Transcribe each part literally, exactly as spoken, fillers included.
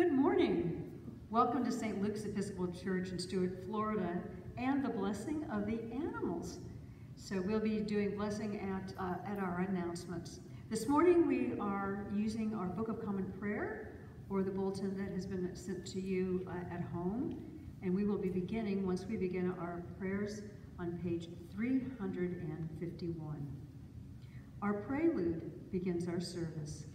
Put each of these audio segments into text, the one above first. Good morning. Welcome to Saint Luke's Episcopal Church in Stewart, Florida, and the blessing of the animals. So we'll be doing blessing at, uh, at our announcements. This morning we are using our Book of Common Prayer, or the bulletin that has been sent to you uh, at home. And we will be beginning, once we begin our prayers, on page three hundred fifty-one. Our prelude begins our service.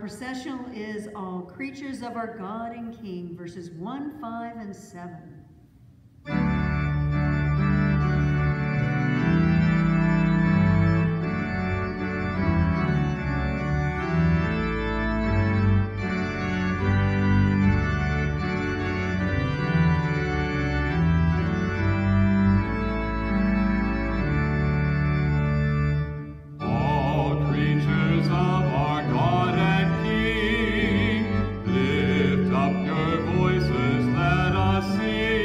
Processional is All Creatures of Our God and King, verses one, five, and seven. Voices, let us sing.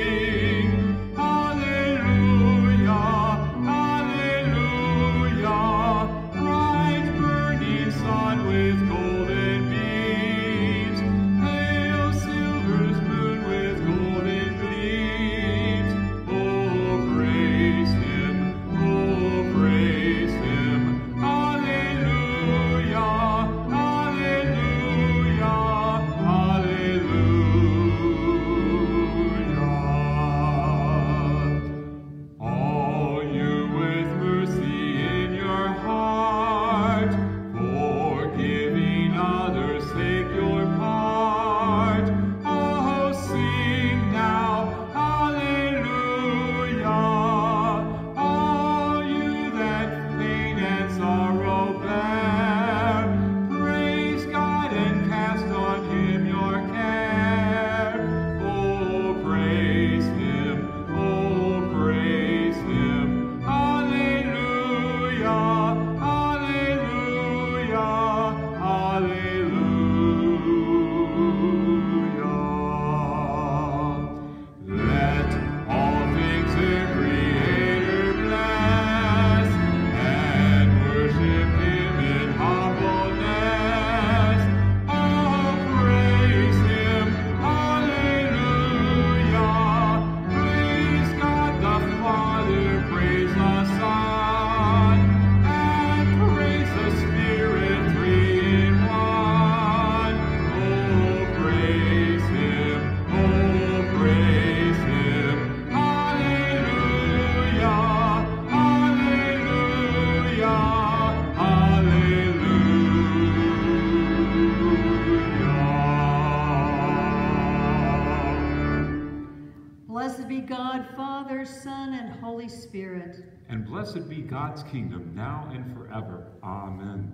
Blessed be God, Father, Son, and Holy Spirit. And blessed be God's kingdom, now and forever. Amen.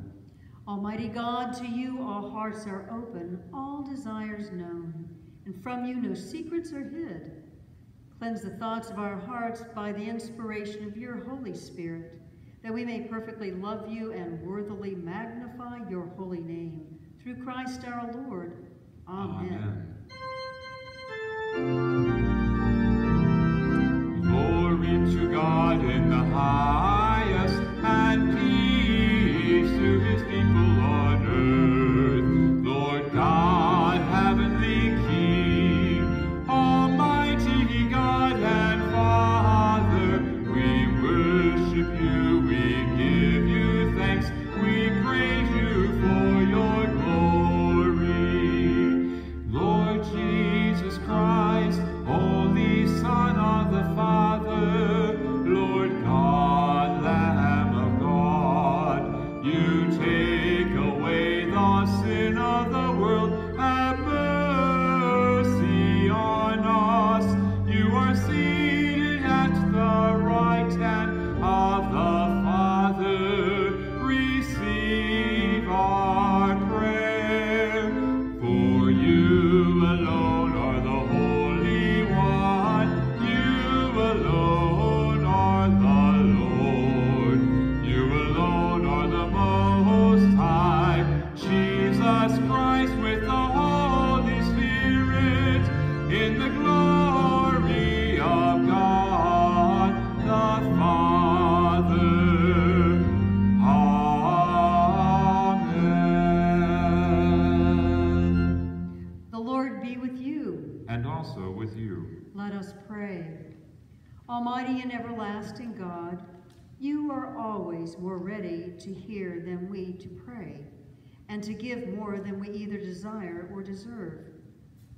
Almighty God, to you all hearts are open, all desires known, and from you no secrets are hid. Cleanse the thoughts of our hearts by the inspiration of your Holy Spirit, that we may perfectly love you and worthily magnify your holy name. Through Christ our Lord. Amen. Amen. Glory to God in the highest, and peace to his people on earth. Lord God, heavenly King, almighty God and Father, we worship you, we give you thanks, we praise you for your glory. Lord Jesus Christ, Holy Son of the Father, Lord God, Lamb of God, you take away the sin of the world, have mercy on us. You are seated at the right hand of the Father, receive our prayer. For you alone are the Holy One, you alone are the Lord, you alone are the Most High, Jesus Christ with the Holy Spirit, in the glory of God the Father. Amen. The Lord be with you. And also with you. Let us pray. Almighty and everlasting God, you are always more ready to hear than we to pray, and to give more than we either desire or deserve.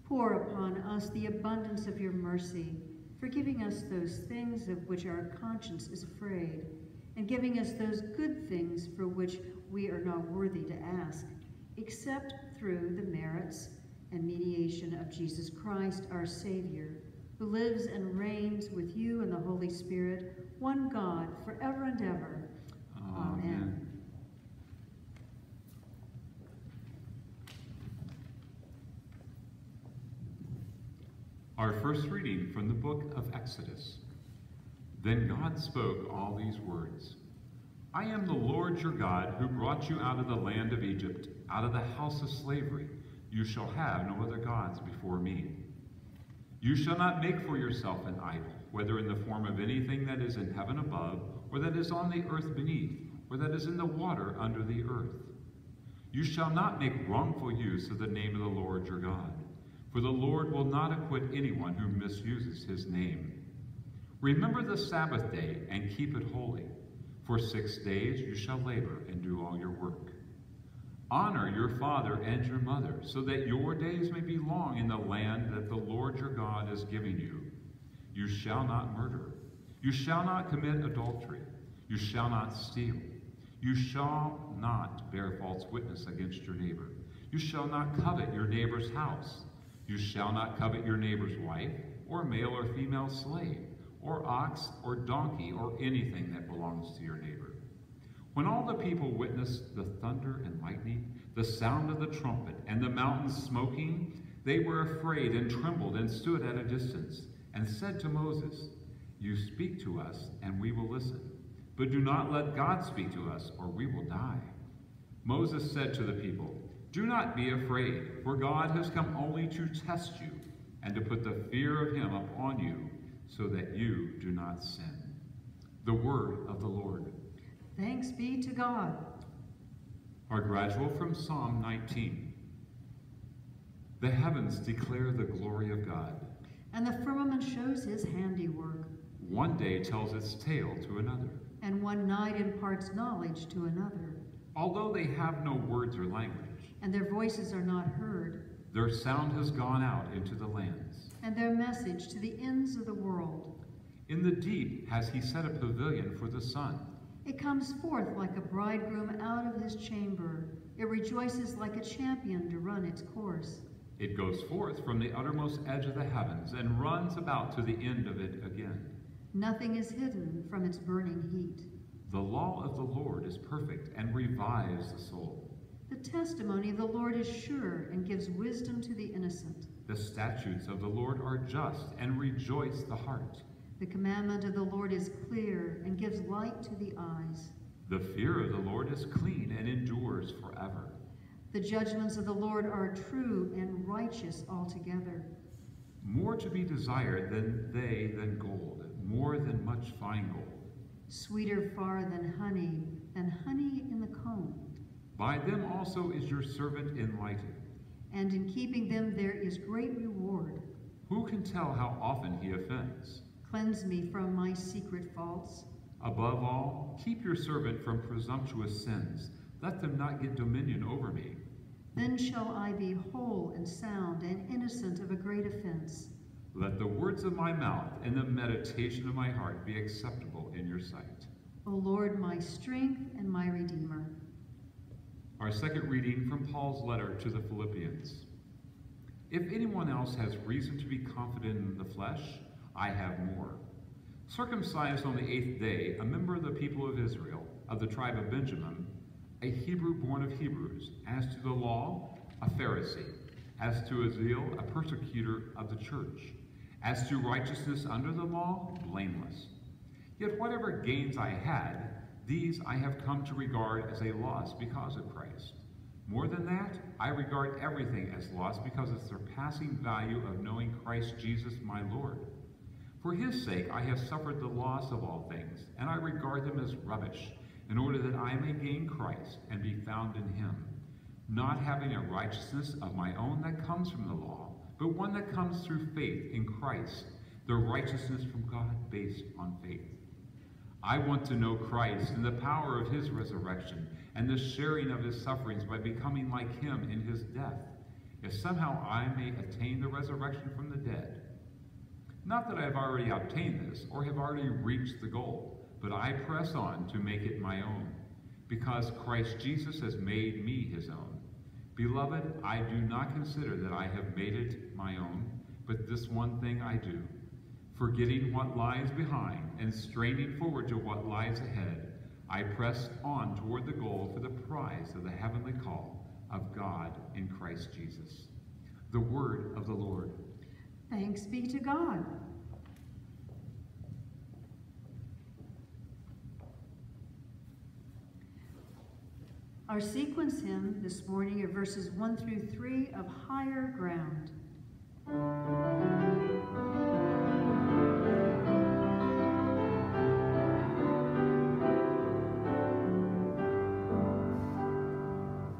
Pour upon us the abundance of your mercy, forgiving us those things of which our conscience is afraid, and giving us those good things for which we are not worthy to ask, except through the merits and mediation of Jesus Christ, our Savior, who lives and reigns with you and the Holy Spirit, one God, forever and ever. Amen. Amen. Our first reading from the book of Exodus. Then God spoke all these words. I am the Lord your God, who brought you out of the land of Egypt, out of the house of slavery. You shall have no other gods before me. You shall not make for yourself an idol, whether in the form of anything that is in heaven above, or that is on the earth beneath, or that is in the water under the earth. You shall not make wrongful use of the name of the Lord your God, for the Lord will not acquit anyone who misuses his name. Remember the Sabbath day and keep it holy. For six days you shall labor and do all your work. Honor your father and your mother, so that your days may be long in the land that the Lord your God is giving you. You shall not murder. You shall not commit adultery. You shall not steal. You shall not bear false witness against your neighbor. You shall not covet your neighbor's house. You shall not covet your neighbor's wife, or male or female slave, or ox, or donkey, or anything that belongs to your neighbor. When all the people witnessed the thunder and lightning, the sound of the trumpet, and the mountains smoking, they were afraid and trembled and stood at a distance, and said to Moses, "You speak to us, and we will listen, but do not let God speak to us, or we will die." Moses said to the people, "Do not be afraid, for God has come only to test you, and to put the fear of him upon you, so that you do not sin." The word of the Lord. Thanks be to God. Our gradual from Psalm nineteen. The heavens declare the glory of God, and the firmament shows his handiwork. One day tells its tale to another, and one night imparts knowledge to another. Although they have no words or language, and their voices are not heard, their sound has gone out into the lands, and their message to the ends of the world. In the deep has he set a pavilion for the sun. It comes forth like a bridegroom out of his chamber. It rejoices like a champion to run its course. It goes forth from the uttermost edge of the heavens and runs about to the end of it again. Nothing is hidden from its burning heat. The law of the Lord is perfect and revives the soul. The testimony of the Lord is sure and gives wisdom to the innocent. The statutes of the Lord are just and rejoice the heart. The commandment of the Lord is clear and gives light to the eyes. The fear of the Lord is clean and endures forever. The judgments of the Lord are true and righteous altogether. More to be desired than they than gold, more than much fine gold. Sweeter far than honey, and honey in the comb. By them also is your servant enlightened. And in keeping them there is great reward. Who can tell how often he offends? Cleanse me from my secret faults. Above all, keep your servant from presumptuous sins. Let them not get dominion over me. Then shall I be whole and sound and innocent of a great offense. Let the words of my mouth and the meditation of my heart be acceptable in your sight. O Lord, my strength and my Redeemer. Our second reading from Paul's letter to the Philippians. If anyone else has reason to be confident in the flesh, I have more. Circumcised on the eighth day, a member of the people of Israel, of the tribe of Benjamin, a Hebrew born of Hebrews, as to the law, a Pharisee, as to zeal, a persecutor of the church, as to righteousness under the law, blameless. Yet whatever gains I had, these I have come to regard as a loss because of Christ. More than that, I regard everything as loss because of the surpassing value of knowing Christ Jesus my Lord. For his sake I have suffered the loss of all things, and I regard them as rubbish, in order that I may gain Christ and be found in him, not having a righteousness of my own that comes from the law, but one that comes through faith in Christ, the righteousness from God based on faith. I want to know Christ and the power of his resurrection and the sharing of his sufferings by becoming like him in his death, if somehow I may attain the resurrection from the dead. Not that I have already obtained this or have already reached the goal, but I press on to make it my own, because Christ Jesus has made me his own. Beloved, I do not consider that I have made it my own, but this one thing I do, forgetting what lies behind and straining forward to what lies ahead, I press on toward the goal for the prize of the heavenly call of God in Christ Jesus. The word of the Lord. Thanks be to God. Our sequence hymn this morning are verses one through three of Higher Ground.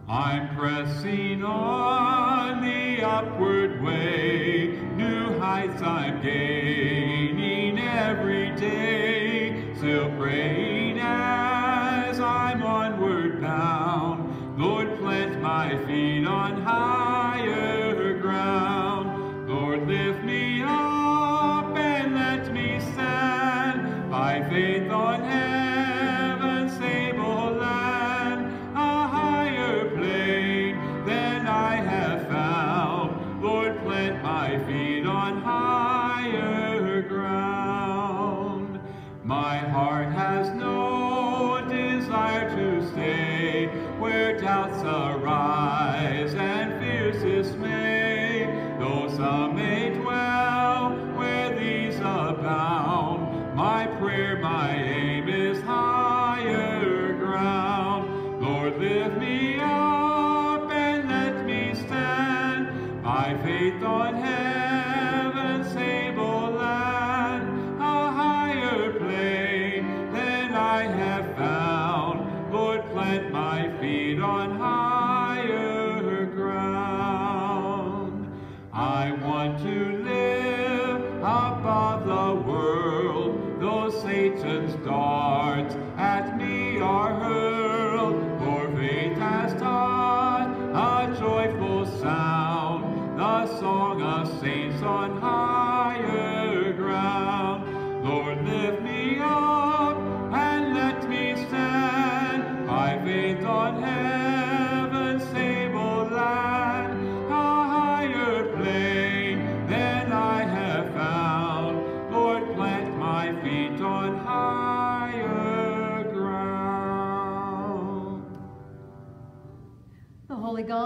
I'm pressing on the upward way, new heights I'm gaining every day, still praying as I'm onward bound, Lord, plant my feet on higher ground, Lord, lift me up and let me stand by faith on heaven's stable land, a higher plane than I have found, Lord, plant my feet on higher ground. My heart has no desire to stay where doubts arise and fears dismay, though some may dwell where these abound, my prayer, my aim is higher ground. Lord, lift me up and let me stand by faith on heaven's stable land, a higher plane than I have found, Lord, plant my feet on higher ground. I want to live above the world, though Satan's darts at me are hurled, for faith has taught a joyful sound, the song of saints on higher ground. Lord, lift me up and let me stand by faith on heaven's stable land, a higher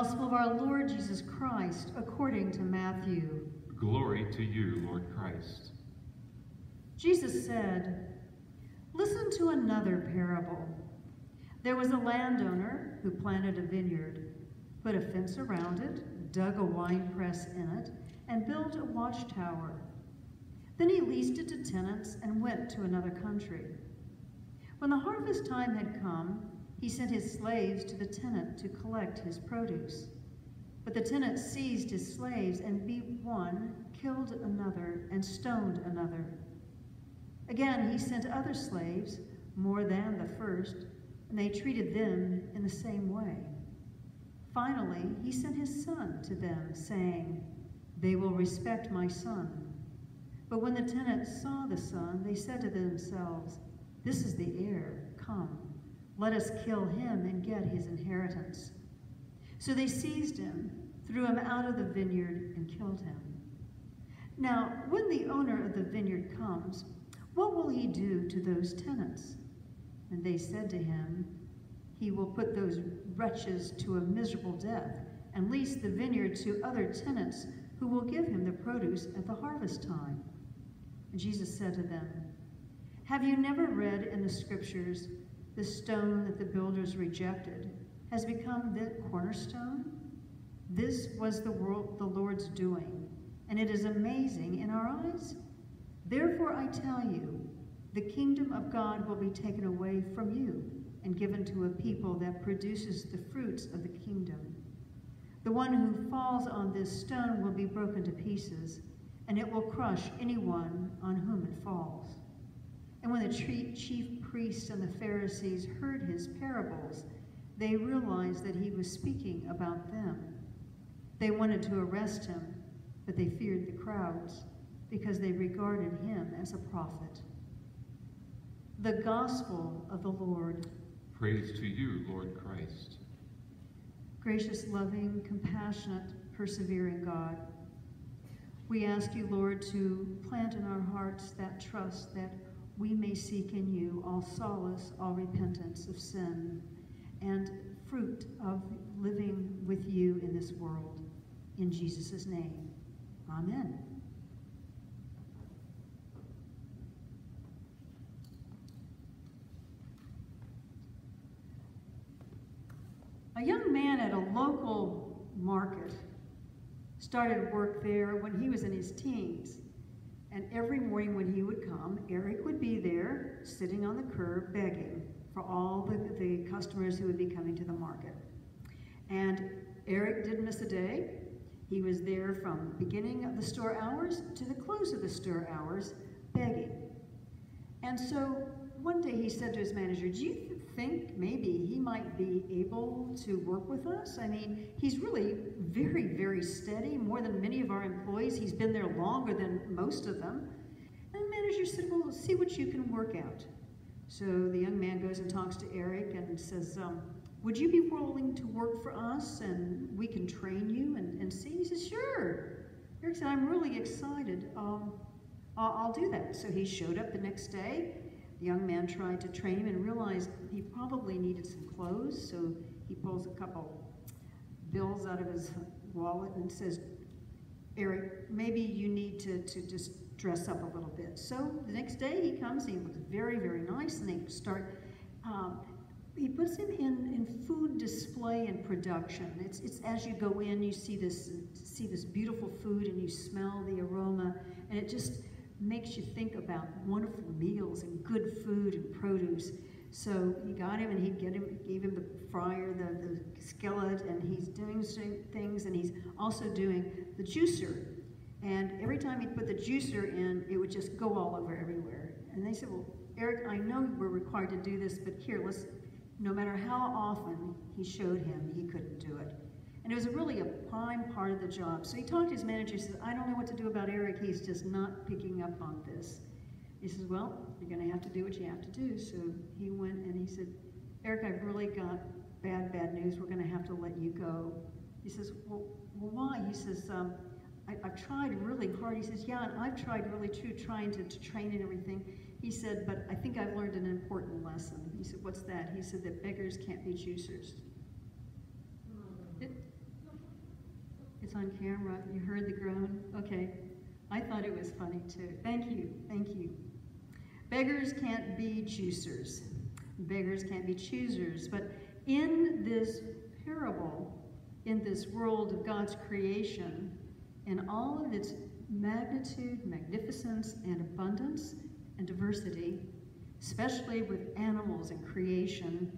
Gospel of our Lord Jesus Christ according to Matthew. Glory to you, Lord Christ. Jesus said, "Listen to another parable. There was a landowner who planted a vineyard, put a fence around it, dug a wine press in it, and built a watchtower. Then he leased it to tenants and went to another country. When the harvest time had come, he sent his slaves to the tenant to collect his produce. But the tenant seized his slaves and beat one, killed another, and stoned another. Again, he sent other slaves, more than the first, and they treated them in the same way. Finally, he sent his son to them, saying, 'They will respect my son.' But when the tenants saw the son, they said to themselves, 'This is the heir, come, let us kill him and get his inheritance.' So they seized him, threw him out of the vineyard, and killed him. Now, when the owner of the vineyard comes, what will he do to those tenants?" And they said to him, "He will put those wretches to a miserable death and lease the vineyard to other tenants who will give him the produce at the harvest time." And Jesus said to them, "Have you never read in the scriptures, 'The stone that the builders rejected has become the cornerstone'? This was the world, the Lord's doing, and it is amazing in our eyes. Therefore I tell you, the kingdom of God will be taken away from you and given to a people that produces the fruits of the kingdom. The one who falls on this stone will be broken to pieces, and it will crush anyone on whom it falls." And when the chief priests and the Pharisees heard his parables, they realized that he was speaking about them. They wanted to arrest him, but they feared the crowds, because they regarded him as a prophet. The Gospel of the Lord. Praise to you, Lord Christ. Gracious, loving, compassionate, persevering God, we ask you, Lord, to plant in our hearts that trust that we may seek in you all solace, all repentance of sin, and fruit of living with you in this world. In Jesus' name, amen. A young man at a local market started work there when he was in his teens. And every morning when he would come, Eric would be there, sitting on the curb, begging for all the, the customers who would be coming to the market. And Eric didn't miss a day. He was there from the beginning of the store hours to the close of the store hours, begging. And so one day he said to his manager, "Do you think maybe he might be able to work with us? I mean, he's really very, very steady, more than many of our employees. He's been there longer than most of them." And the manager said, "Well, see what you can work out." So the young man goes and talks to Eric and says, um, "Would you be willing to work for us and we can train you and, and see?" He says, "Sure." Eric said, "I'm really excited. Um, I'll, I'll do that." So he showed up the next day. The young man tried to train him and realized he probably needed some clothes, so he pulls a couple bills out of his wallet and says, "Eric, maybe you need to, to just dress up a little bit." So the next day he comes, he looks very, very nice, and they start, um, he puts him in, in food display and production. It's, it's as you go in, you see this, see this beautiful food and you smell the aroma, and it just makes you think about wonderful meals and good food and produce. So he got him and he get him, gave him the fryer, the, the skillet, and he's doing things, and he's also doing the juicer. And every time he'd put the juicer in, it would just go all over everywhere. And they said, "Well, Eric, I know we're required to do this, but here, let's," no matter how often he showed him, he couldn't do it. And it was really a prime part of the job. So he talked to his manager, he says, "I don't know what to do about Eric, he's just not picking up on this." He says, "Well, you're gonna have to do what you have to do." So he went and he said, "Eric, I've really got bad, bad news. We're gonna have to let you go." He says, well, well why? He says, um, I, I've tried really hard. He says, "Yeah, and I've tried really too, trying to, to train and everything." He said, "But I think I've learned an important lesson." He said, "What's that?" He said, "That beggars can't be choosers." It, it's on camera. You heard the groan? Okay. I thought it was funny too. Thank you, thank you. Beggars can't be choosers. Beggars can't be choosers. But in this parable, in this world of God's creation, in all of its magnitude, magnificence, and abundance, and diversity, especially with animals and creation,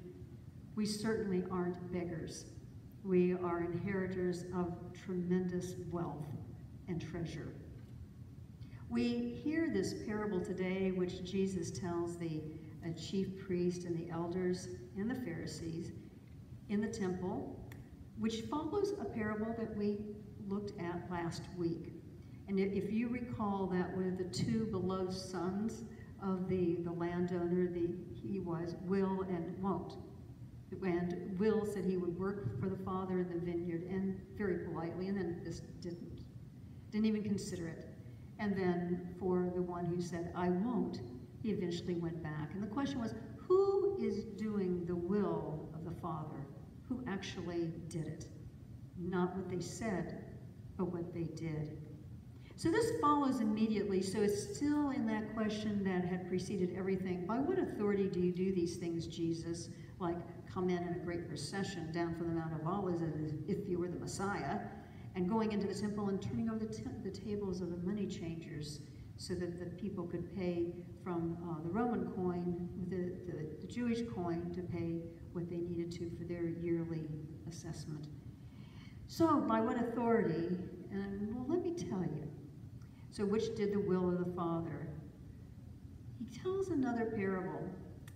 we certainly aren't beggars. We are inheritors of tremendous wealth and treasure. We hear this parable today, which Jesus tells the uh, chief priest and the elders and the Pharisees in the temple, which follows a parable that we looked at last week. And if you recall, that were the two beloved sons of the, the landowner, the, he was will and won't. And Will said he would work for the father in the vineyard, and very politely, and then this didn't, didn't even consider it. And then for the one who said, I won't, he eventually went back. And the question was, who is doing the will of the father? Who actually did it? Not what they said, but what they did. So this follows immediately, so it's still in that question that had preceded everything. By what authority do you do these things, Jesus? Like, come in in a great procession down from the Mount of Olives as if you were the Messiah, and going into the temple and turning over the, the tables of the money changers so that the people could pay from uh, the Roman coin, the, the, the Jewish coin, to pay what they needed to for their yearly assessment. So, by what authority? And, well, let me tell you. So, which did the will of the Father? He tells another parable.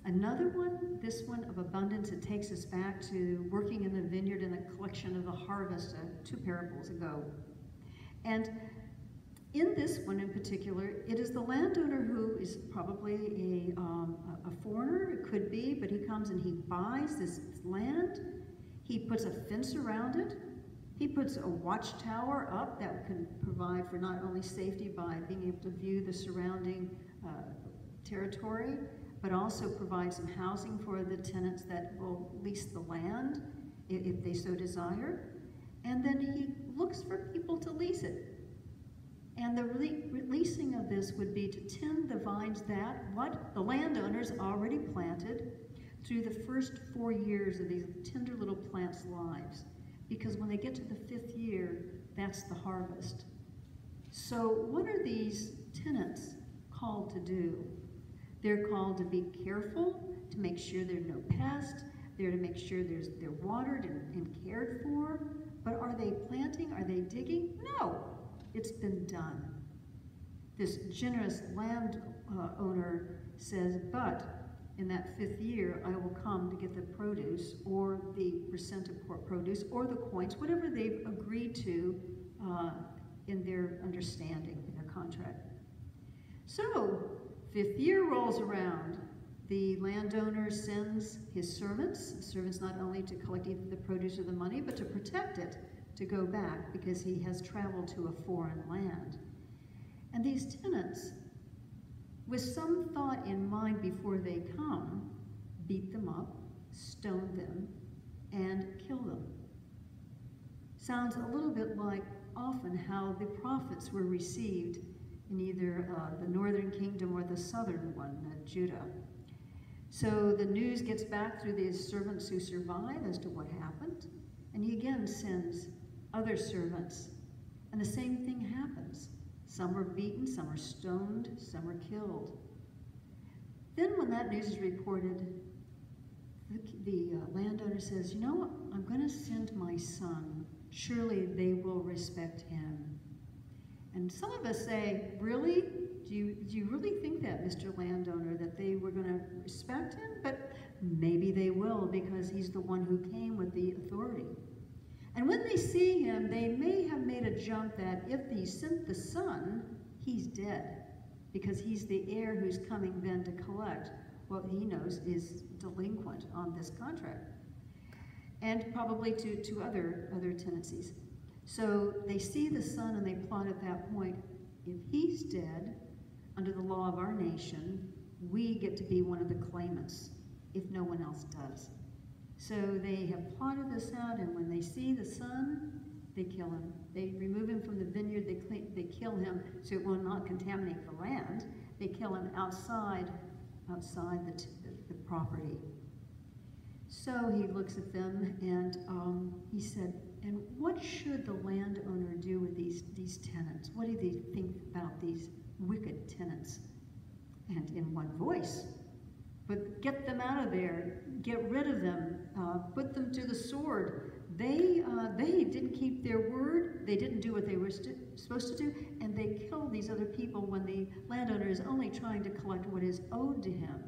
Another one, this one of abundance, it takes us back to working in the vineyard and the collection of the harvest uh, two parables ago. And in this one in particular, it is the landowner who is probably a, um, a foreigner, it could be, but he comes and he buys this land, he puts a fence around it, he puts a watchtower up that can provide for not only safety by being able to view the surrounding uh, territory, but also provide some housing for the tenants that will lease the land if they so desire. And then he looks for people to lease it. And the releasing of this would be to tend the vines that what the landowners already planted through the first four years of these tender little plants' lives. Because when they get to the fifth year, that's the harvest. So what are these tenants called to do? They're called to be careful, to make sure there are no pests, they're to make sure there's, they're watered and, and cared for. But are they planting? Are they digging? No, it's been done. This generous land uh, owner says, but in that fifth year, I will come to get the produce or the percent of produce or the coins, whatever they've agreed to uh, in their understanding, in their contract. So, fifth year rolls around. The landowner sends his servants, servants not only to collect either the produce or the money, but to protect it, to go back because he has traveled to a foreign land. And these tenants, with some thought in mind before they come, beat them up, stone them, and kill them. Sounds a little bit like often how the prophets were received in either uh, the northern kingdom or the southern one, uh, Judah. So the news gets back through these servants who survive as to what happened, and he again sends other servants, and the same thing happens. Some are beaten, some are stoned, some are killed. Then when that news is reported, the, the uh, landowner says, you know what, I'm gonna send my son. Surely they will respect him. And some of us say, really? Do you, do you really think that, Mister Landowner, that they were going to respect him? But maybe they will, because he's the one who came with the authority. And when they see him, they may have made a jump that if he sent the son, he's dead, because he's the heir who's coming then to collect what he knows is delinquent on this contract, and probably to, to other, other tenancies. So they see the son and they plot at that point, if he's dead, under the law of our nation, we get to be one of the claimants, if no one else does. So they have plotted this out, and when they see the son, they kill him. They remove him from the vineyard, they, clean, they kill him so it will not contaminate the land. They kill him outside, outside the, t the property. So he looks at them and um, he said, and what should the landowner do with these, these tenants? What do they think about these wicked tenants? And in one voice, but get them out of there, get rid of them, uh, put them to the sword. They, uh, they didn't keep their word, they didn't do what they were supposed to do, and they killed these other people when the landowner is only trying to collect what is owed to him.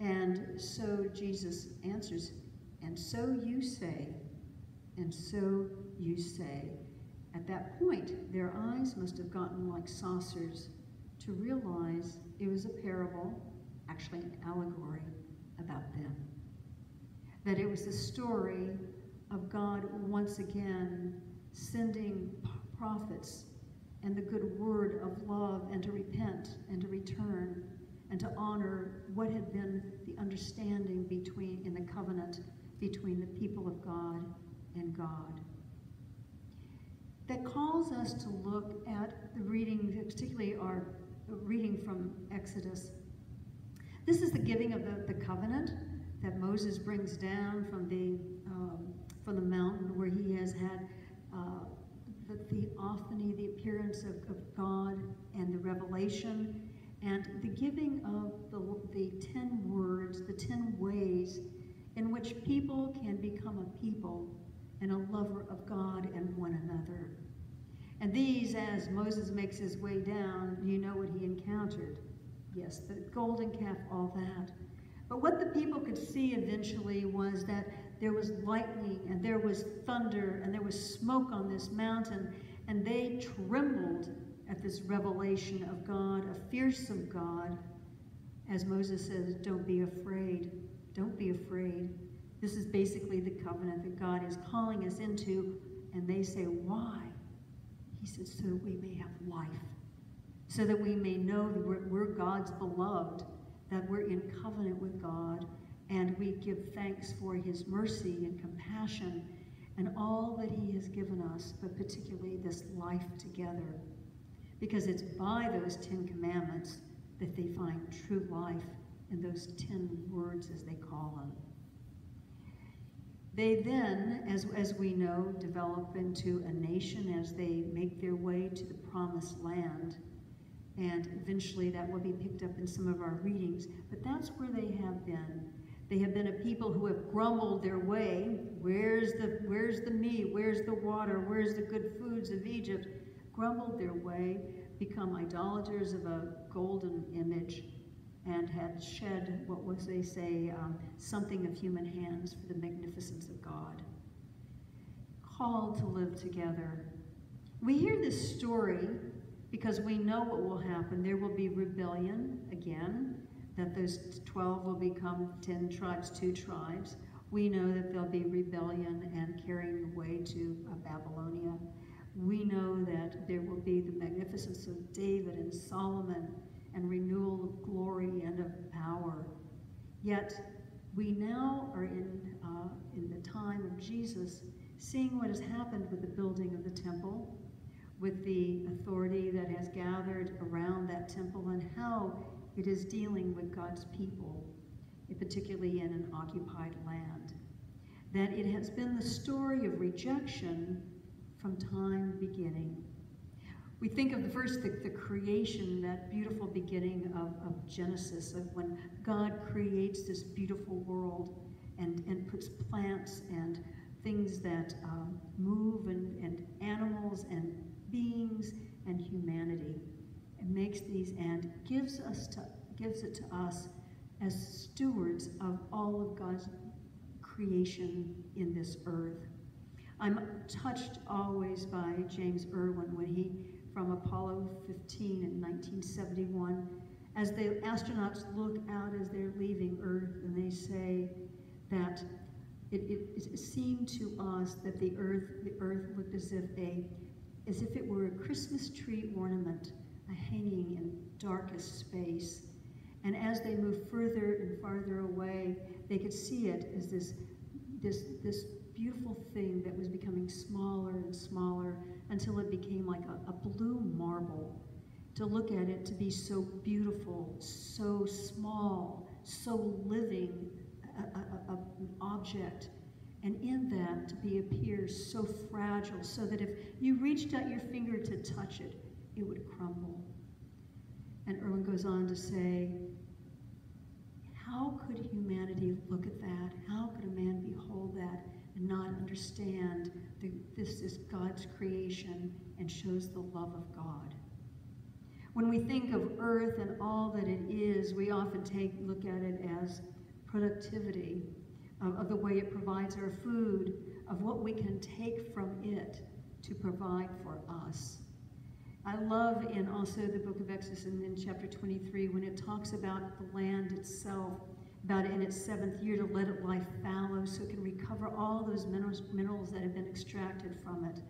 And so Jesus answers, and so you say, and so you say. At that point, their eyes must have gotten like saucers to realize it was a parable, actually an allegory about them. That it was the story of God once again sending prophets and the good word of love and to repent and to return and to honor what had been the understanding between, in the covenant between the people of God and God. That calls us to look at the reading, particularly our reading from Exodus. This is the giving of the, the covenant that Moses brings down from the, um, from the mountain where he has had uh, the theophany, the appearance of, of God and the revelation, and the giving of the, the ten words, the ten ways in which people can become a people and a lover of God and one another. And these, as Moses makes his way down, you know what he encountered. Yes, the golden calf, all that. But what the people could see eventually was that there was lightning and there was thunder and there was smoke on this mountain, and they trembled at this revelation of God, a fearsome God. As Moses says, don't be afraid, don't be afraid. This is basically the covenant that God is calling us into, and they say, why? He says, so that we may have life, so that we may know that we're, we're God's beloved, that we're in covenant with God, and we give thanks for his mercy and compassion and all that he has given us, but particularly this life together. Because it's by those Ten Commandments that they find true life, in those ten words, as they call them. They then, as, as we know, develop into a nation as they make their way to the promised land. And eventually that will be picked up in some of our readings. But that's where they have been. They have been a people who have grumbled their way. Where's the, where's the meat? Where's the water? Where's the good foods of Egypt? Grumbled their way, become idolaters of a golden image, and had shed, what was they say, um, something of human hands for the magnificence of God. Called to live together. We hear this story because we know what will happen. There will be rebellion again, that those twelve will become ten tribes, two tribes. We know that there'll be rebellion and carrying away to uh, Babylonia. We know that there will be the magnificence of David and Solomon, and renewal of glory and of power. Yet we now are in, uh, in the time of Jesus, seeing what has happened with the building of the temple, with the authority that has gathered around that temple, and how it is dealing with God's people, particularly in an occupied land. That it has been the story of rejection from time beginning. We think of the first, the, the creation, that beautiful beginning of, of Genesis, of when God creates this beautiful world and, and puts plants and things that um, move and, and animals and beings and humanity. It makes these and gives, us to, gives it to us as stewards of all of God's creation in this earth. I'm touched always by James Irwin when he, from Apollo fifteen in nineteen seventy-one, as the astronauts look out as they're leaving Earth, and they say that it, it, it seemed to us that the Earth, the Earth looked as if a, as if it were a Christmas tree ornament, a hanging in darkest space. And as they moved further and farther away, they could see it as this, this, this beautiful thing that was becoming smaller and smaller until it became like a, a blue marble. To look at it, to be so beautiful, so small, so living, a, a, a, an object. And in that, to be appears so fragile, so that if you reached out your finger to touch it, it would crumble. And Irwin goes on to say, how could humanity look at that? How could a man behold that and not understand that this is God's creation and shows the love of God? When we think of earth and all that it is, we often take look at it as productivity, uh, of the way it provides our food, of what we can take from it to provide for us. I love in also the book of Exodus and in chapter twenty-three when it talks about the land itself, about it in its seventh year to let it lie fallow so it can recover all those minerals, minerals that have been extracted from it.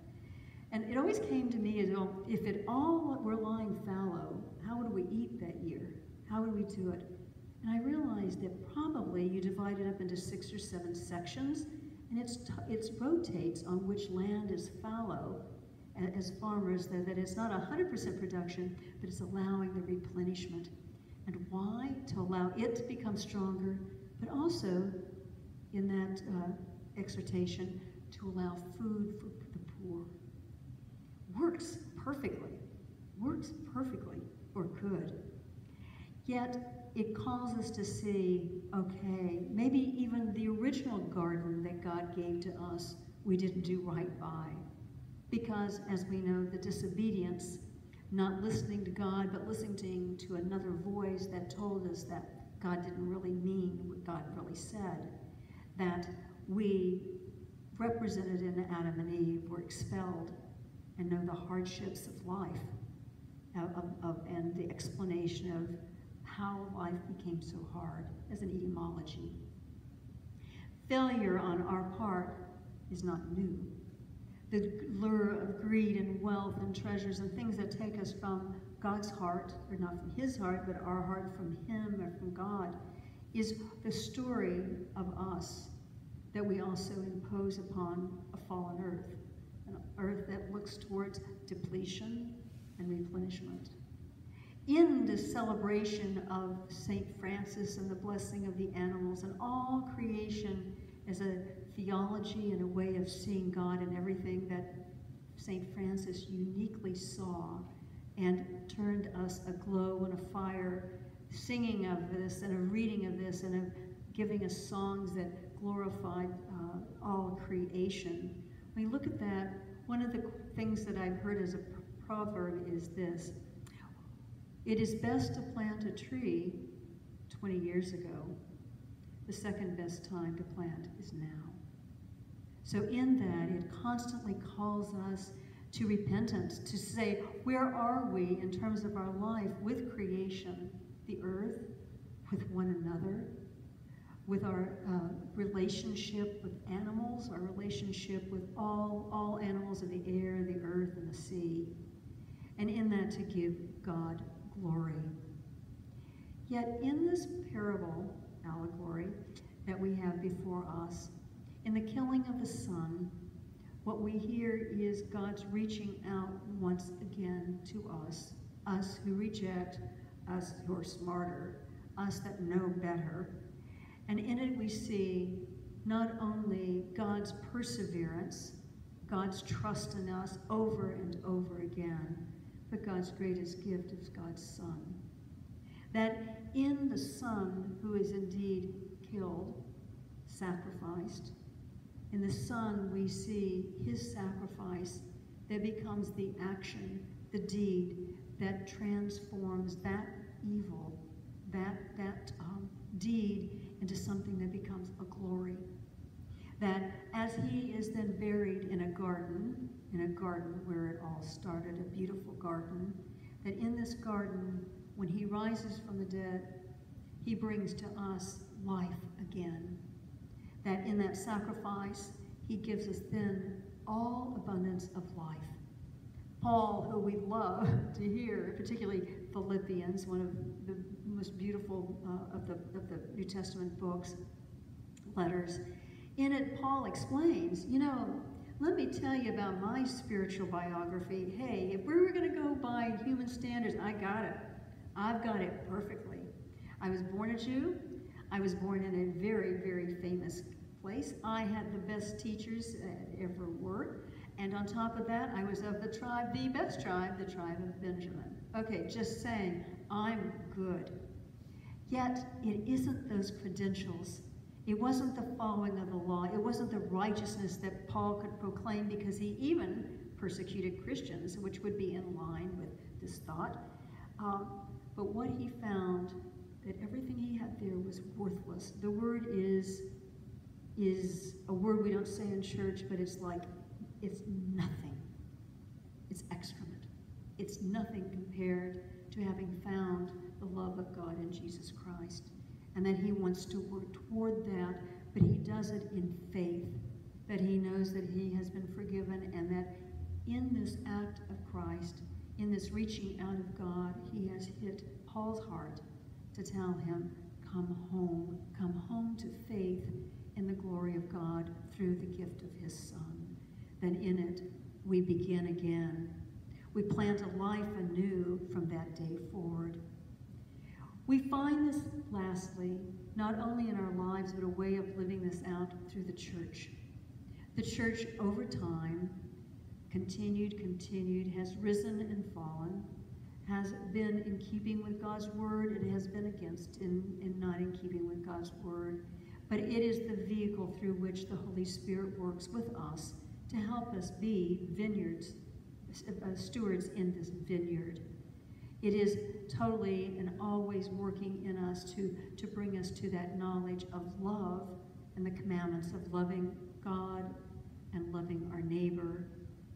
And it always came to me as, well, if it all were lying fallow, how would we eat that year? How would we do it? And I realized that probably you divide it up into six or seven sections, and it's it's rotates on which land is fallow as farmers, that, that it's not one hundred percent production, but it's allowing the replenishment. And why? To allow it to become stronger, but also in that uh, exhortation, to allow food for the poor. Works perfectly, works perfectly, or could. Yet it calls us to see, okay, maybe even the original garden that God gave to us, we didn't do right by. Because, as we know, the disobedience, not listening to God, but listening to another voice that told us that God didn't really mean what God really said, that we, represented in Adam and Eve, were expelled and know the hardships of life of, of, of, and the explanation of how life became so hard as an etymology. Failure on our part is not new. The lure of greed and wealth and treasures and things that take us from God's heart, or not from his heart, but our heart from him or from God, is the story of us that we also impose upon a fallen earth. An earth that looks towards depletion and replenishment. In the celebration of Saint Francis and the blessing of the animals and all creation as a theology and a way of seeing God and everything that Saint Francis uniquely saw and turned us aglow and afire, singing of this and a reading of this and of giving us songs that glorified uh, all creation. When you look at that, one of the things that I've heard as a proverb is this: it is best to plant a tree twenty years ago. The second best time to plant is now. So in that, it constantly calls us to repentance, to say, where are we in terms of our life with creation, the earth, with one another, with our uh, relationship with animals, our relationship with all, all animals of the air, the earth, and the sea, and in that to give God glory. Yet in this parable, allegory, that we have before us, in the killing of the son, what we hear is God's reaching out once again to us, us who reject, us who are smarter, us that know better. And in it we see not only God's perseverance, God's trust in us over and over again, but God's greatest gift is God's Son. That in the Son, who is indeed killed, sacrificed, in the Son we see his sacrifice that becomes the action, the deed, that transforms that evil, that, that um, deed, into something that becomes a glory. That as he is then buried in a garden, in a garden where it all started, a beautiful garden, that in this garden, when he rises from the dead, he brings to us life again. That in that sacrifice, he gives us then all abundance of life. Paul, who we love to hear, particularly Philippians, one of the most beautiful uh, of, the, of the New Testament books, letters, In it, Paul explains, you know, let me tell you about my spiritual biography. Hey, if we were going to go by human standards, I got it. I've got it perfectly. I was born a Jew. I was born in a very, very famous place. I had the best teachers that ever were. And on top of that, I was of the tribe, the best tribe, the tribe of Benjamin. Okay, just saying, I'm good. Yet, it isn't those credentials. It wasn't the following of the law. It wasn't the righteousness that Paul could proclaim, because he even persecuted Christians, which would be in line with this thought. Uh, but what he found, that everything he had there was worthless. The word is, is a word we don't say in church, but it's like, it's nothing. It's excrement. It's nothing compared to having found the love of God in Jesus Christ. And that he wants to work toward that, but he does it in faith, that he knows that he has been forgiven, and that in this act of Christ, in this reaching out of God, he has hit Paul's heart to tell him, come home, come home to faith in the glory of God through the gift of his Son. Then in it, we begin again. We plant a life anew from that day forward. We find this, lastly, not only in our lives, but a way of living this out through the church. The church, over time, continued, continued, has risen and fallen, has been in keeping with God's word, and has been against in, in not in keeping with God's word. But it is the vehicle through which the Holy Spirit works with us to help us be vineyards, uh, stewards in this vineyard. It is totally and always working in us to, to bring us to that knowledge of love and the commandments of loving God and loving our neighbor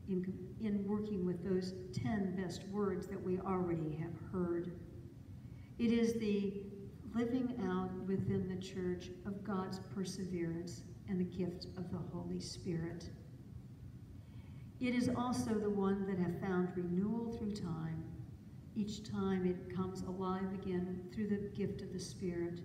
in, in working with those ten best words that we already have heard. It is the living out within the church of God's perseverance and the gift of the Holy Spirit. It is also the one that have found renewal through time. Each time it comes alive again through the gift of the Spirit.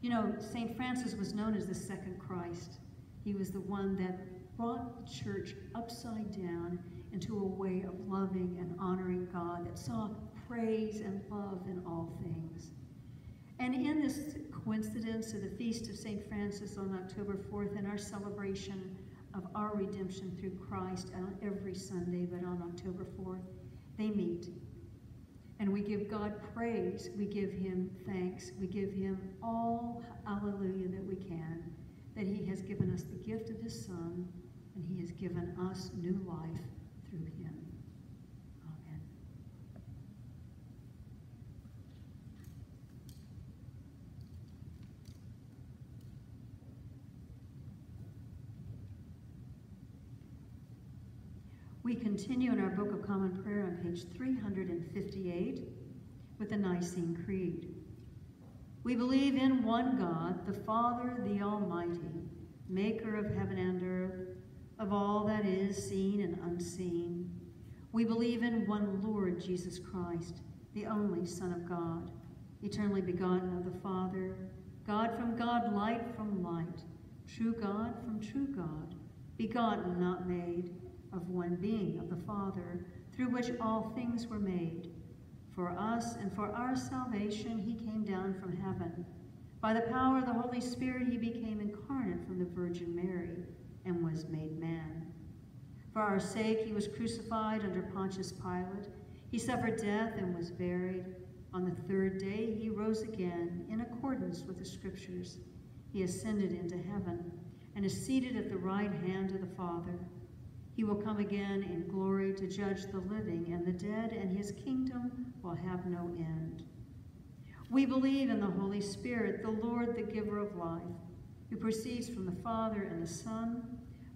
You know, Saint Francis was known as the second Christ. He was the one that brought the church upside down into a way of loving and honoring God that saw praise and love in all things. And in this coincidence of the Feast of Saint Francis on October fourth and our celebration of our redemption through Christ on every Sunday, but on October fourth, they meet. And we give God praise, we give him thanks, we give him all hallelujah that we can, that he has given us the gift of his Son, and he has given us new life through him. Amen. We continue in our Book of Common Prayer on page three hundred fifty-eight with the Nicene Creed. We believe in one God, the Father, the Almighty, maker of heaven and earth, of all that is seen and unseen. We believe in one Lord Jesus Christ, the only Son of God, eternally begotten of the Father, God from God, light from light, true God from true God, begotten, not made, of one being of the Father, through which all things were made. For us and for our salvation he came down from heaven. By the power of the Holy Spirit he became incarnate from the Virgin Mary and was made man. For our sake he was crucified under Pontius Pilate. He suffered death and was buried. On the third day he rose again in accordance with the Scriptures. He ascended into heaven and is seated at the right hand of the Father. He will come again in glory to judge the living and the dead, and his kingdom will have no end. We believe in the Holy Spirit, the Lord, the giver of life, who proceeds from the Father and the Son.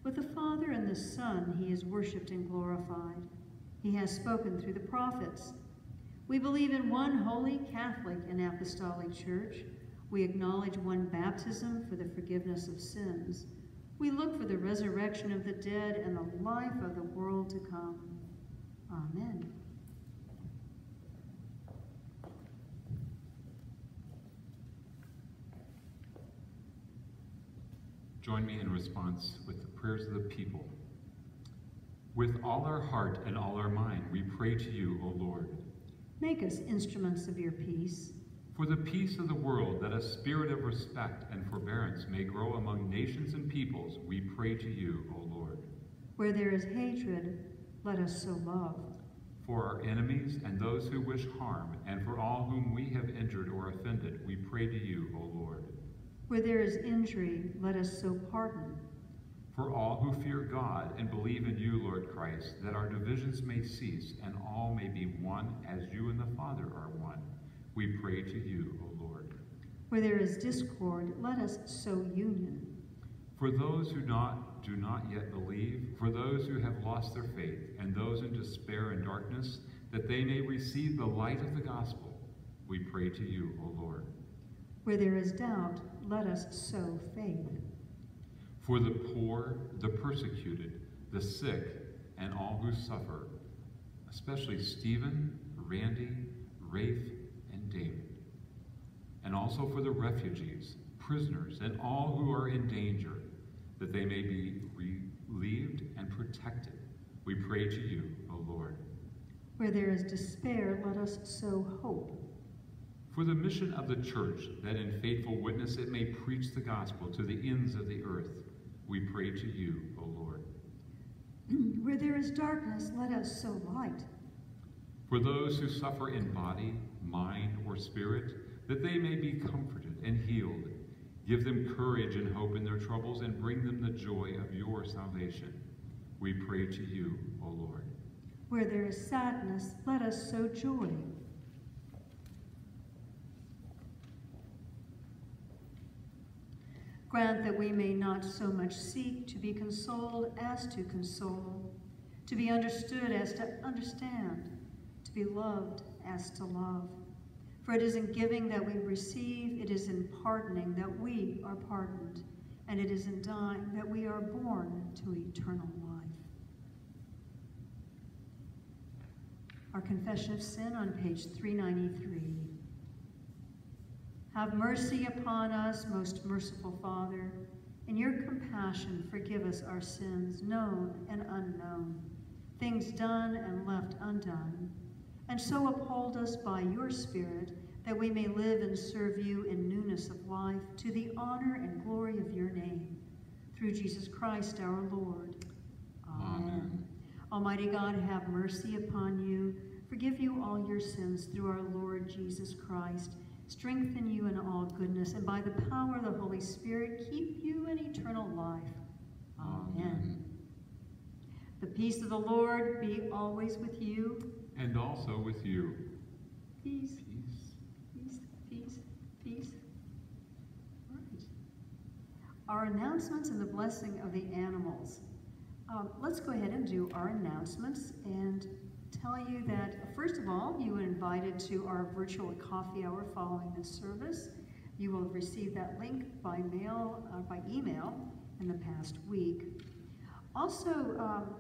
With the Father and the Son he is worshipped and glorified. He has spoken through the prophets. We believe in one holy, Catholic, and Apostolic Church. We acknowledge one baptism for the forgiveness of sins. We look for the resurrection of the dead and the life of the world to come. Amen. Join me in response with the prayers of the people. With all our heart and all our mind, we pray to you, O Lord. Make us instruments of your peace. For the peace of the world, that a spirit of respect and forbearance may grow among nations and peoples, we pray to you, O Lord. Where there is hatred, let us so love. For our enemies and those who wish harm, and for all whom we have injured or offended, we pray to you, O Lord. Where there is injury, let us so pardon. For all who fear God and believe in you, Lord Christ, that our divisions may cease and all may be one as you and the Father are one, we pray to you, O Lord. Where there is discord, let us sow union. For those who not, do not yet believe, for those who have lost their faith, and those in despair and darkness, that they may receive the light of the gospel, we pray to you, O Lord. Where there is doubt, let us sow faith. For the poor, the persecuted, the sick, and all who suffer, especially Stephen, Randy, Rafe, and David, and also for the refugees, prisoners, and all who are in danger, that they may be relieved and protected, we pray to you, O Lord. Where there is despair, let us sow hope. For the mission of the church, that in faithful witness it may preach the gospel to the ends of the earth, we pray to you, O Lord. Where there is darkness, let us sow light. For those who suffer in body, mind, or spirit, that they may be comforted and healed, give them courage and hope in their troubles, and bring them the joy of your salvation, we pray to you, O Lord. Where there is sadness, let us sow joy. Grant that we may not so much seek to be consoled as to console, to be understood as to understand, to be loved as to love. For it is in giving that we receive, it is in pardoning that we are pardoned, and it is in dying that we are born to eternal life. Our Confession of Sin on page three ninety-three. Have mercy upon us, most merciful Father. In your compassion, forgive us our sins, known and unknown, things done and left undone. And so uphold us by your Spirit, that we may live and serve you in newness of life, to the honor and glory of your name. Through Jesus Christ our Lord. Amen. Amen. Almighty God, have mercy upon you, forgive you all your sins through our Lord Jesus Christ, strengthen you in all goodness, and by the power of the Holy Spirit, keep you in eternal life. Amen. Amen. The peace of the Lord be always with you. And also with you. Peace. Peace. Peace. Peace. Peace. All right. Our announcements and the blessing of the animals. Um, let's go ahead and do our announcements and tell you that, first of all, you are invited to our virtual coffee hour following this service. You will receive that link by mail, uh, by email in the past week. Also, um,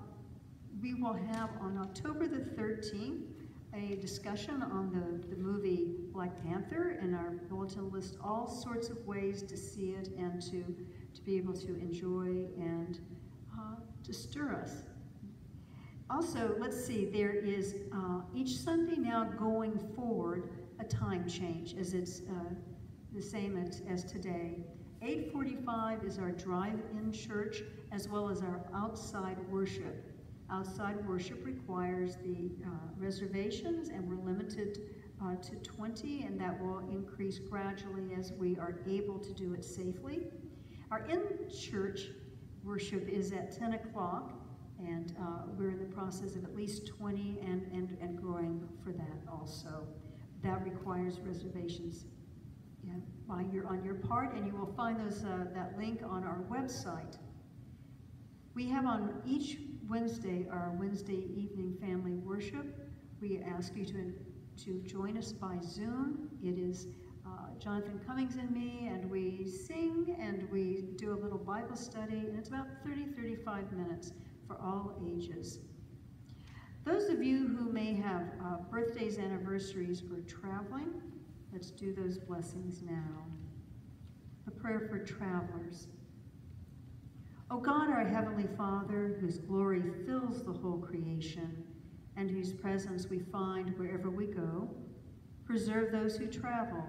we will have on October the thirteenth a discussion on the, the movie Black Panther, and our bulletin lists all sorts of ways to see it and to, to be able to enjoy and uh, to stir us. Also, let's see, there is uh, each Sunday now going forward a time change, as it's uh, the same as, as today. eight forty-five is our drive-in church, as well as our outside worship. Outside worship requires the uh, reservations, and we're limited uh, to twenty, and that will increase gradually as we are able to do it safely. Our in-church worship is at ten o'clock. And uh, we're in the process of at least twenty and, and, and growing for that also. That requires reservations yeah, by your, on your part, and you will find those, uh, that link on our website. We have on each Wednesday our Wednesday evening family worship. We ask you to, to join us by Zoom. It is uh, Jonathan Cummings and me, and we sing and we do a little Bible study, and it's about thirty, thirty-five minutes for all ages. Those of you who may have uh, birthdays, anniversaries, or traveling, let's do those blessings now. A prayer for travelers. O God, our Heavenly Father, whose glory fills the whole creation and whose presence we find wherever we go, preserve those who travel,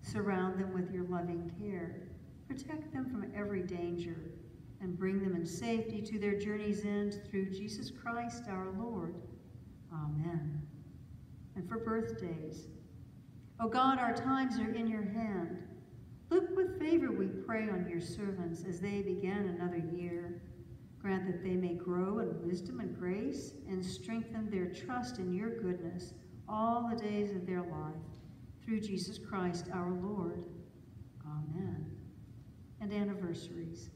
surround them with your loving care, protect them from every danger, and bring them in safety to their journey's end through Jesus Christ our Lord. Amen. And for birthdays, O God, our times are in your hand. Look with favor, we pray, on your servants as they begin another year. Grant that they may grow in wisdom and grace and strengthen their trust in your goodness all the days of their life. Through Jesus Christ our Lord. Amen. And anniversaries.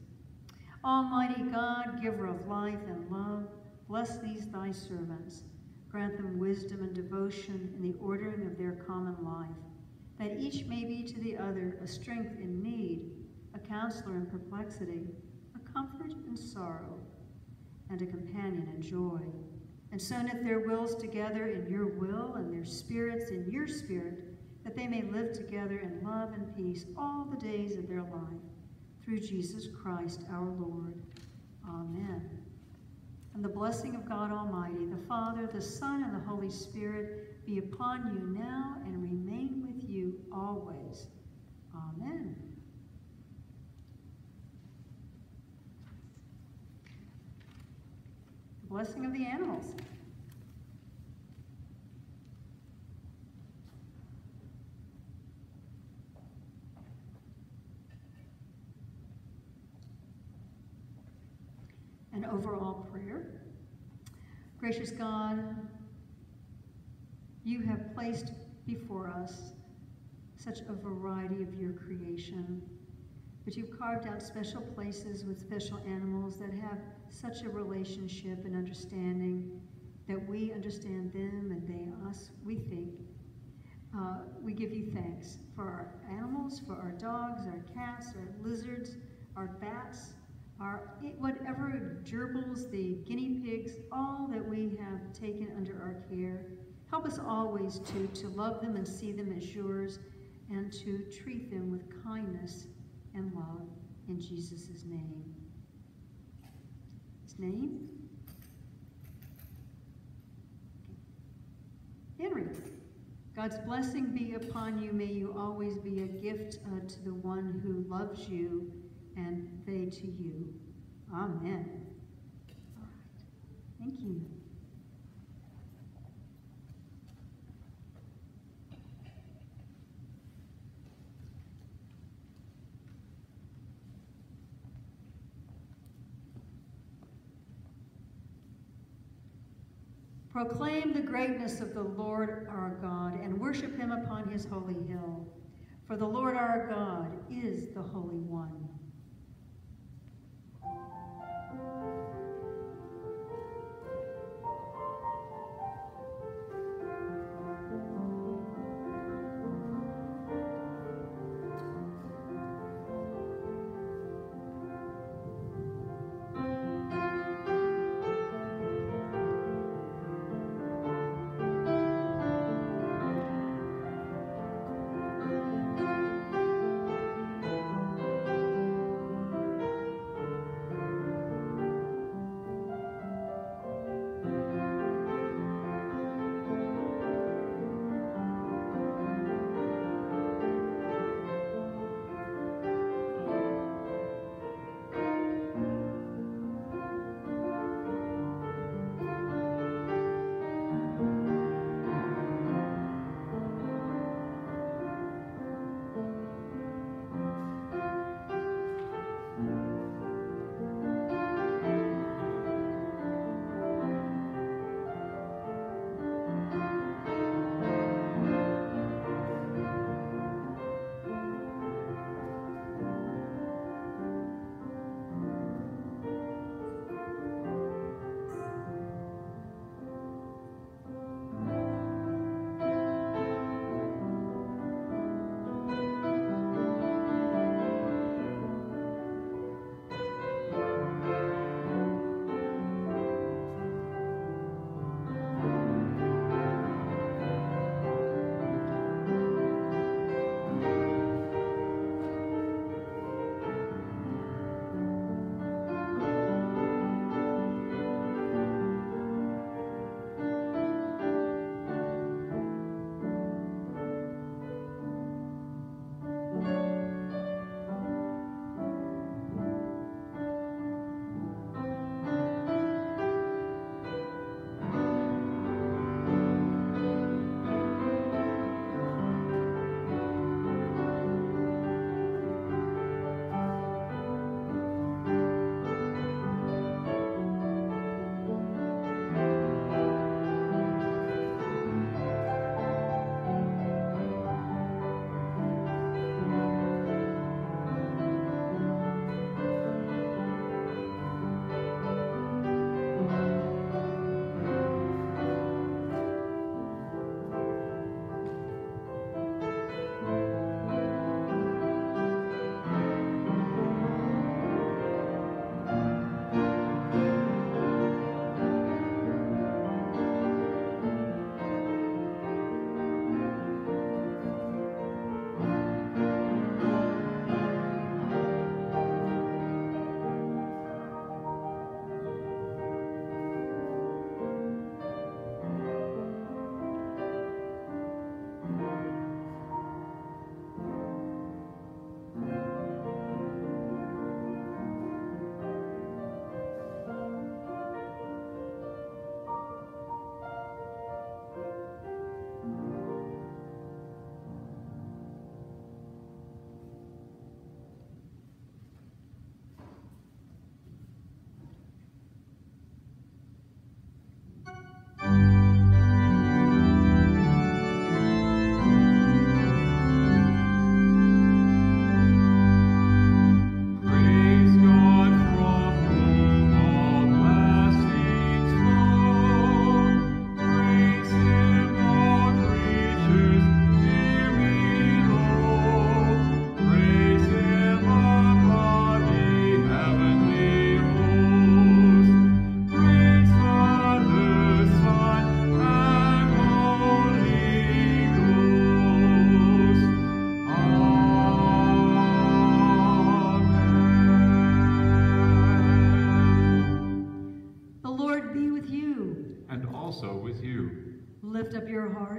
Almighty God, giver of life and love, bless these thy servants. Grant them wisdom and devotion in the ordering of their common life, that each may be to the other a strength in need, a counselor in perplexity, a comfort in sorrow, and a companion in joy. And so knit their wills together in your will and their spirits in your spirit, that they may live together in love and peace all the days of their life. Through Jesus Christ our Lord. Amen. And the blessing of God Almighty, the Father, the Son, and the Holy Spirit be upon you now and remain with you always. Amen. The blessing of the animals. An overall prayer. Gracious God, you have placed before us such a variety of your creation, but you've carved out special places with special animals that have such a relationship and understanding that we understand them and they us, we think. Uh, we give you thanks for our animals, for our dogs, our cats, our lizards, our bats, our, whatever gerbils, the guinea pigs, all that we have taken under our care. Help us always to, to love them and see them as yours and to treat them with kindness and love in Jesus' name. His name? Henry. God's blessing be upon you. May you always be a gift uh, to the one who loves you, and they to you. Amen. All right. Thank you. Proclaim the greatness of the Lord our God and worship him upon his holy hill. For the Lord our God is the Holy One.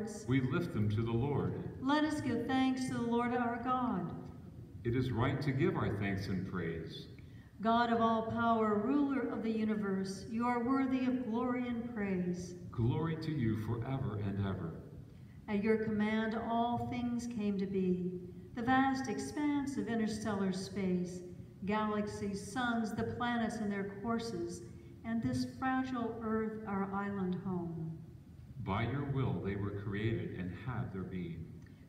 words. We lift them to the Lord. Let us give thanks to the Lord our God. It is right to give our thanks and praise. God of all power, ruler of the universe, you are worthy of glory and praise. Glory to you forever and ever. At your command, all things came to be. The vast expanse of interstellar space, galaxies, suns, the planets and their courses, and this fragile earth, our island home. By your will, they were created and have their being.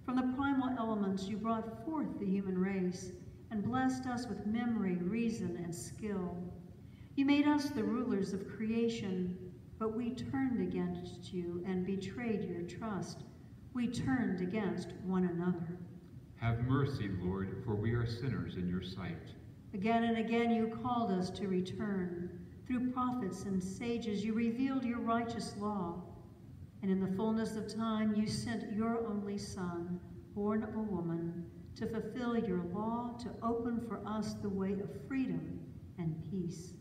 From the primal elements, you brought forth the human race and blessed us with memory, reason, and skill. You made us the rulers of creation, but we turned against you and betrayed your trust. We turned against one another. Have mercy, Lord, for we are sinners in your sight. Again and again you called us to return. Through prophets and sages you revealed your righteous law. And in the fullness of time you sent your only Son, born of a woman, to fulfill your law, to open for us the way of freedom and peace.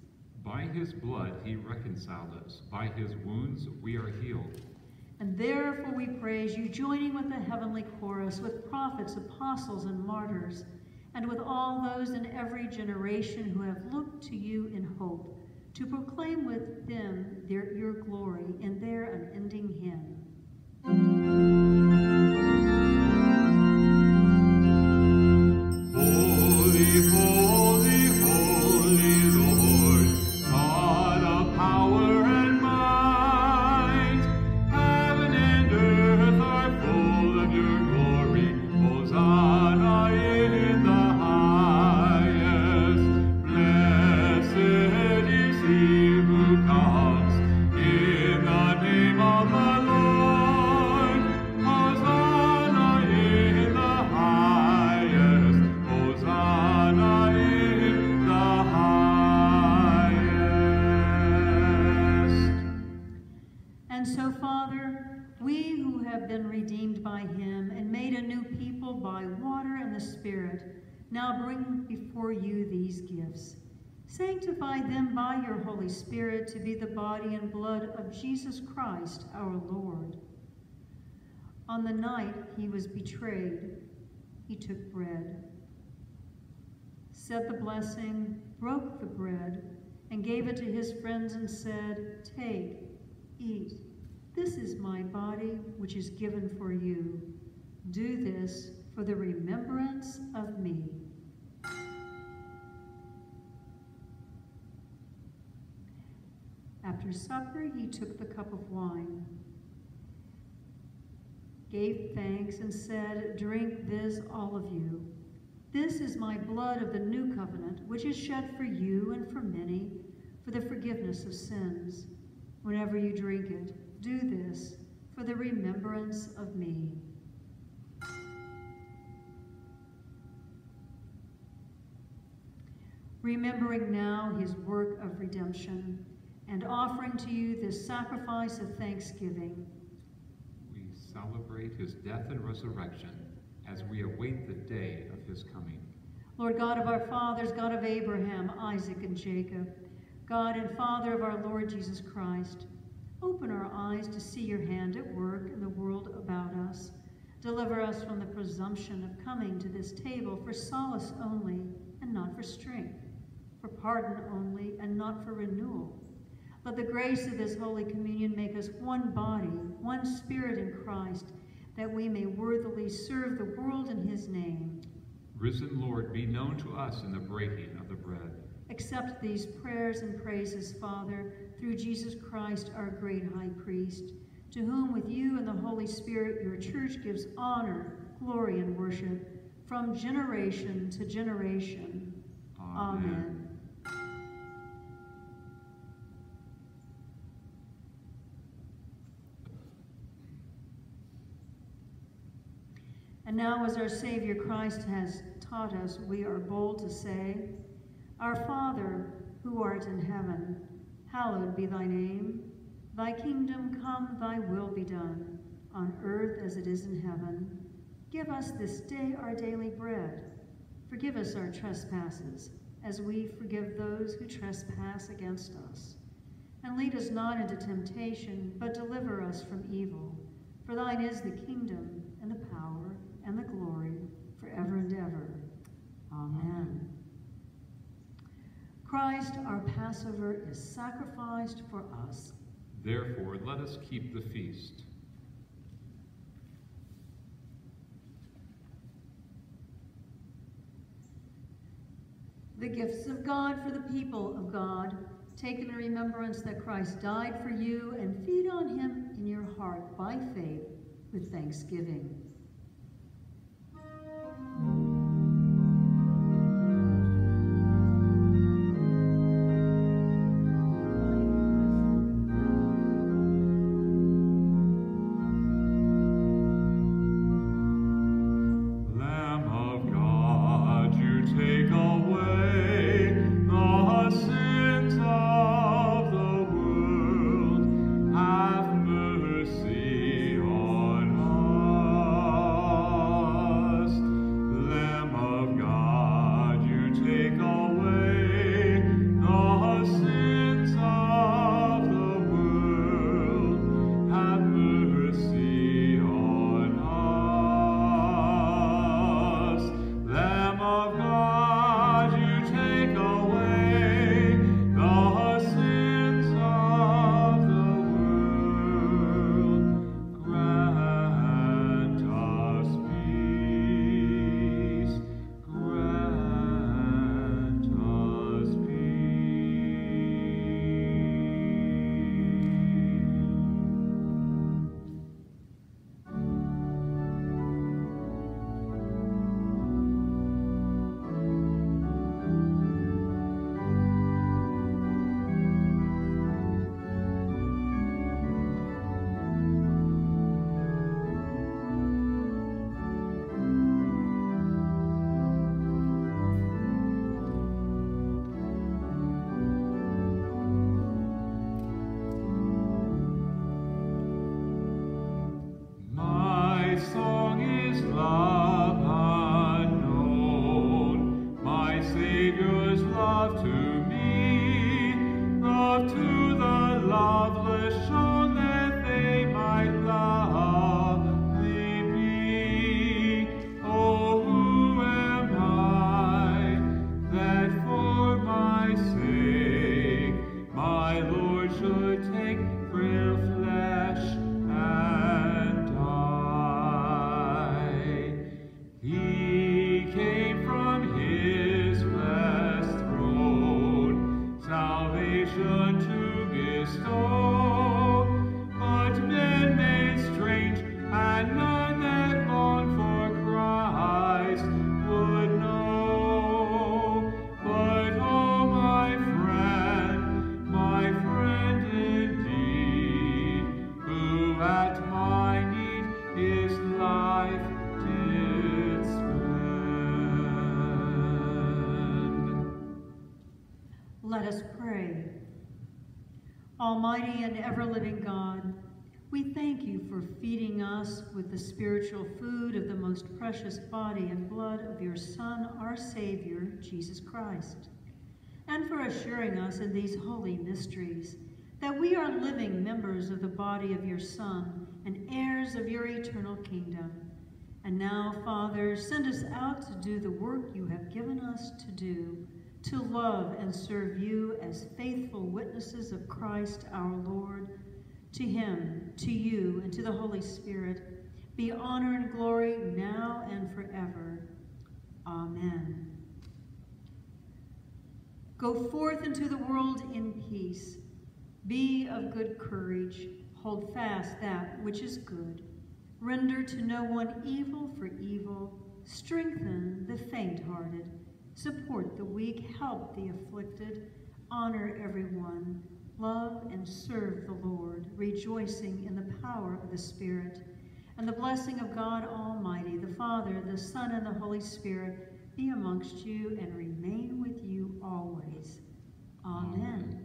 By his blood he reconciled us. By his wounds we are healed. And therefore we praise you, joining with the heavenly chorus, with prophets, apostles, and martyrs, and with all those in every generation who have looked to you in hope, to proclaim with them their, your glory in their unending hymn. Now bring before you these gifts. Sanctify them by your Holy Spirit to be the body and blood of Jesus Christ, our Lord. On the night he was betrayed, he took bread, said the blessing, broke the bread, and gave it to his friends and said, "Take, eat. This is my body, which is given for you. Do this for the remembrance of me." After supper, he took the cup of wine, gave thanks, and said, "Drink this, all of you. This is my blood of the new covenant, which is shed for you and for many, for the forgiveness of sins. Whenever you drink it, do this for the remembrance of me." Remembering now his work of redemption, and offering to you this sacrifice of thanksgiving, we celebrate his death and resurrection as we await the day of his coming. Lord God of our fathers, God of Abraham, Isaac, and Jacob, God and Father of our Lord Jesus Christ, open our eyes to see your hand at work in the world about us. Deliver us from the presumption of coming to this table for solace only and not for strength, for pardon only and not for renewal. Let the grace of this Holy Communion make us one body, one spirit in Christ, that we may worthily serve the world in his name. Risen Lord, be known to us in the breaking of the bread. Accept these prayers and praises, Father, through Jesus Christ, our great high priest, to whom with you and the Holy Spirit your church gives honor, glory, and worship from generation to generation. Amen. Amen. And now, as our Savior Christ has taught us, we are bold to say, "Our Father, who art in heaven, hallowed be thy name. Thy kingdom come, thy will be done, on earth as it is in heaven. Give us this day our daily bread. Forgive us our trespasses, as we forgive those who trespass against us. And lead us not into temptation, but deliver us from evil. For thine is the kingdom and the power and the glory forever and ever. Amen. Christ, our Passover, is sacrificed for us. Therefore, let us keep the feast. The gifts of God for the people of God. Take in remembrance that Christ died for you, and feed on him in your heart by faith with thanksgiving. Almighty and ever-living God, we thank you for feeding us with the spiritual food of the most precious body and blood of your Son, our Savior, Jesus Christ, and for assuring us in these holy mysteries that we are living members of the body of your Son and heirs of your eternal kingdom. And now, Father, send us out to do the work you have given us to do, to love and serve you as faithful witnesses of Christ our Lord. To him, to you, and to the Holy Spirit, be honor and glory now and forever. Amen. Go forth into the world in peace. Be of good courage. Hold fast that which is good. Render to no one evil for evil. Strengthen the faint-hearted. Support the weak, help the afflicted, honor everyone, love and serve the Lord, rejoicing in the power of the Spirit. And the blessing of God Almighty, the Father, the Son, and the Holy Spirit be amongst you and remain with you always. Amen.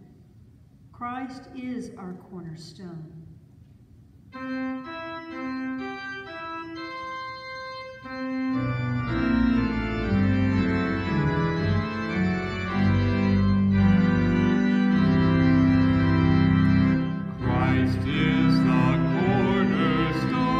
Christ is our cornerstone. Christ is the cornerstone.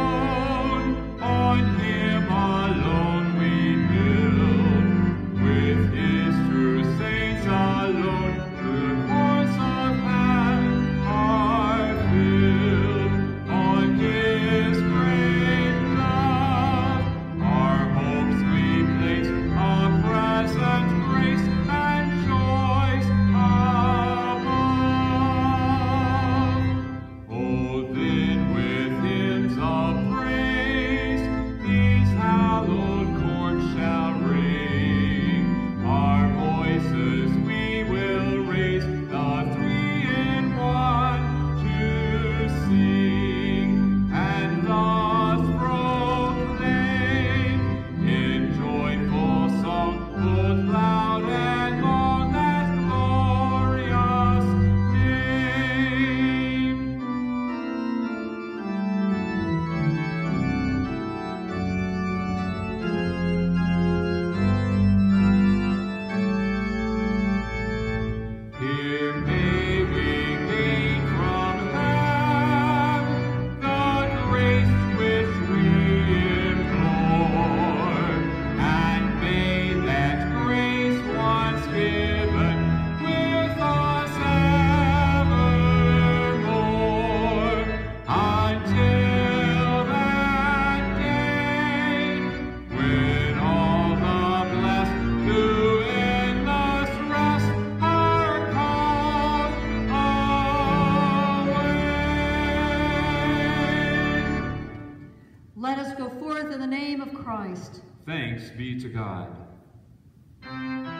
Christ. Thanks be to God.